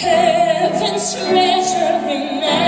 Heaven's treasure remains.